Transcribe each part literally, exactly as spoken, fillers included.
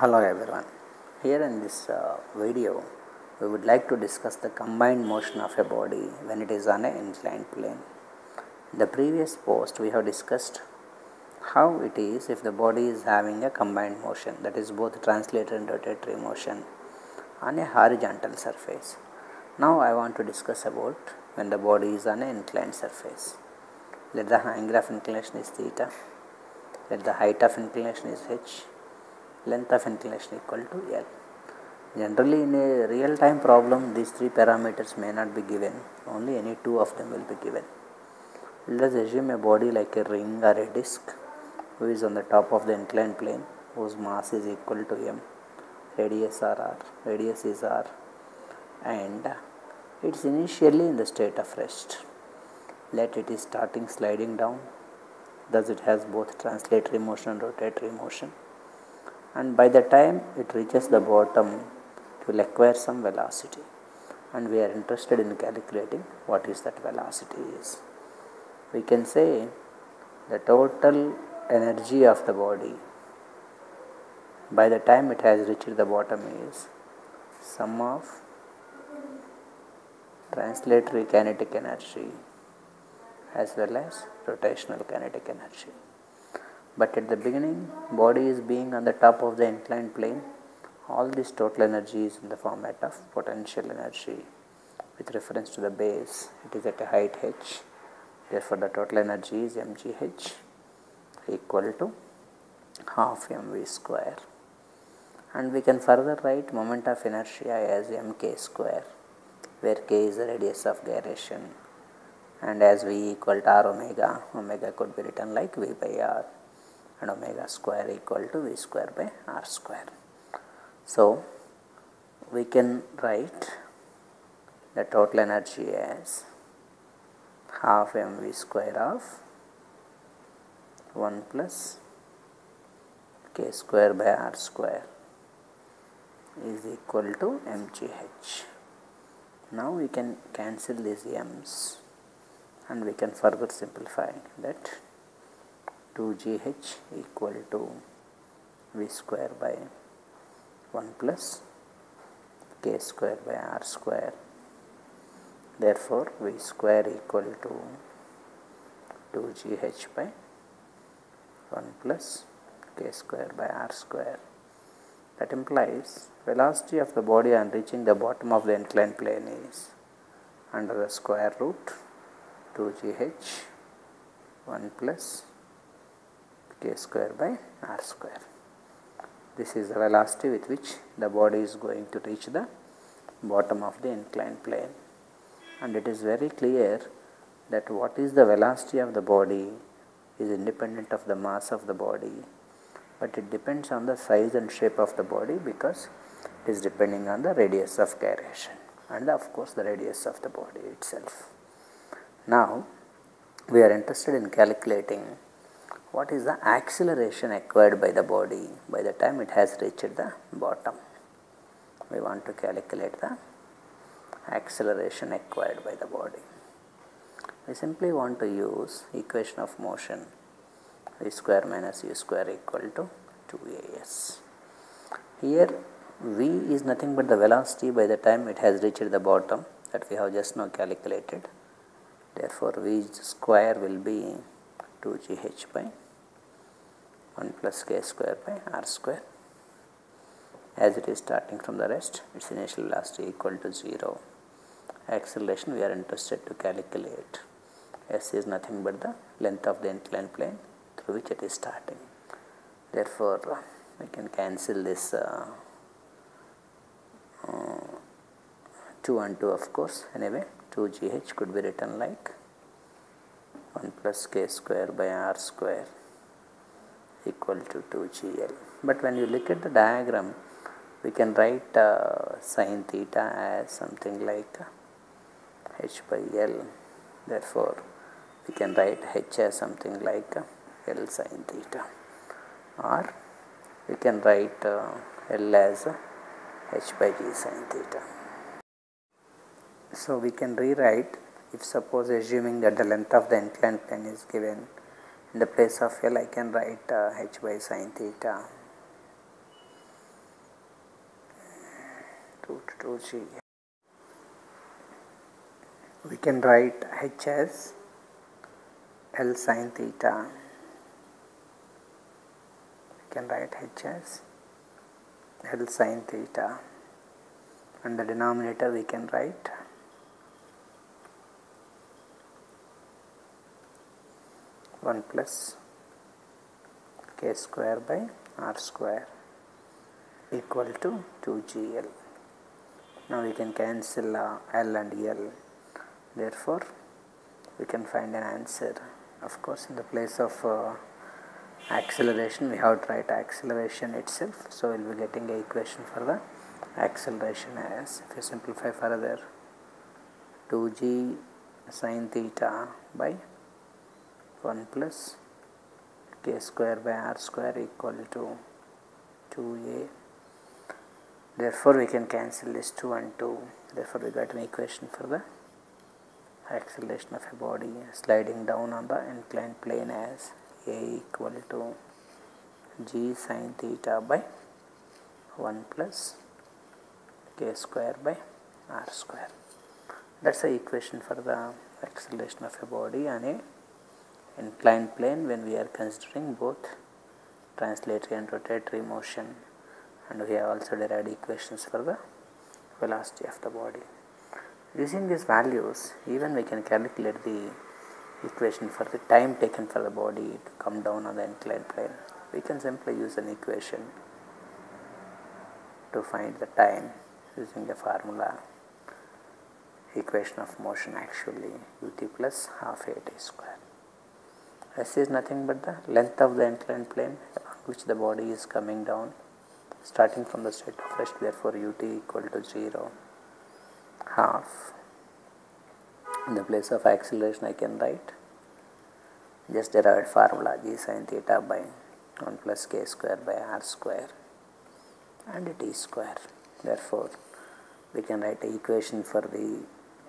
Hello everyone, here in this uh, video we would like to discuss the combined motion of a body when it is on an inclined plane. In the previous post we have discussed how it is if the body is having a combined motion, that is both translated and rotatory motion on a horizontal surface. Now I want to discuss about when the body is on an inclined surface. Let the angle of inclination is theta, let the height of inclination is h, length of inclination equal to L. Generally in a real time problem these three parameters may not be given, only any two of them will be given. Let us assume a body like a ring or a disc who is on the top of the inclined plane, whose mass is equal to m, radius r r, radius is r, and it is initially in the state of rest. Let it is starting sliding down, thus it has both translatory motion and rotatory motion. And by the time it reaches the bottom it will acquire some velocity, and we are interested in calculating what is that velocity is. We can say the total energy of the body by the time it has reached the bottom is sum of translatory kinetic energy as well as rotational kinetic energy. But at the beginning, body is being on the top of the inclined plane, all this total energy is in the format of potential energy. With reference to the base, it is at a height h, therefore the total energy is mgh equal to half mv square. And we can further write moment of inertia as mk square, where k is the radius of gyration, and as v equal to r omega, omega could be written like v by r, and omega square equal to v square by r square. So we can write the total energy as half mv square of one plus k square by r square is equal to mgh. Now we can cancel these m's and we can further simplify that two g h equal to v square by one plus k square by r square. Therefore, v square equal to two g h by one plus k square by r square. That implies velocity of the body on reaching the bottom of the inclined plane is under the square root two g h one plus k square by r square. This is the velocity with which the body is going to reach the bottom of the inclined plane, and it is very clear that what is the velocity of the body is independent of the mass of the body, but it depends on the size and shape of the body because it is depending on the radius of gyration and of course the radius of the body itself. Now we are interested in calculating what is the acceleration acquired by the body by the time it has reached the bottom. We want to calculate the acceleration acquired by the body. We simply want to use equation of motion v square minus u square equal to two a s. Here v is nothing but the velocity by the time it has reached the bottom that we have just now calculated. Therefore v square will be two g h by one plus k square by r square. As it is starting from the rest, its initial velocity equal to zero. Acceleration we are interested to calculate. S is nothing but the length of the inclined plane through which it is starting. Therefore, we can cancel this uh, uh, two and two, of course. Anyway, two g h could be written like one plus k square by r square equal to two g l. But when you look at the diagram, we can write uh, sin theta as something like h by l. Therefore, we can write h as something like l sin theta, or we can write uh, l as h by g sin theta. So we can rewrite. If suppose assuming that the length of the inclined plane is given, in the place of L I can write uh, h by sin theta root to G. We can write H as L sin theta. We can write H as L sin theta, and the denominator we can write one plus k square by r square equal to two G L. Now we can cancel uh, L and L. Therefore, we can find an answer. Of course, in the place of uh, acceleration, we have to write acceleration itself. So, we will be getting an equation for the acceleration as, if you simplify further, two G sin theta by one plus k square by r square equal to two A. Therefore, we can cancel this two and two. Therefore, we got an equation for the acceleration of a body sliding down on the inclined plane as A equal to G sin theta by one plus k square by r square. That's the equation for the acceleration of a body on a inclined plane when we are considering both translatory and rotatory motion, and we have also derived equations for the velocity of the body. Using these values, even we can calculate the equation for the time taken for the body to come down on the inclined plane. We can simply use an equation to find the time using the formula equation of motion, actually ut plus half a t square. S is nothing but the length of the inclined plane along which the body is coming down, starting from the state of rest. Therefore, ut equal to zero. Half. In the place of acceleration, I can write just derived formula G sin theta by one plus k square by r square and t square. Therefore, we can write the equation for the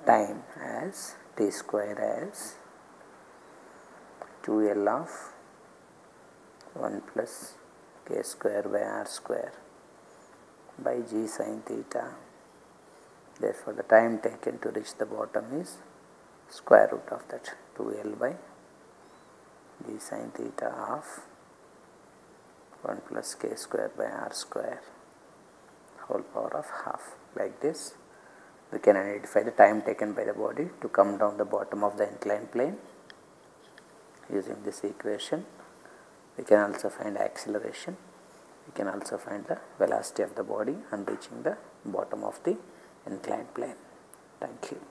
time as t square as two L of one plus k square by r square by G sin theta. Therefore, the time taken to reach the bottom is square root of that two L by G sin theta of one plus k square by r square whole power of half. Like this, we can identify the time taken by the body to come down the bottom of the inclined plane. Using this equation, we can also find acceleration. We can also find the velocity of the body on reaching the bottom of the inclined plane. Thank you.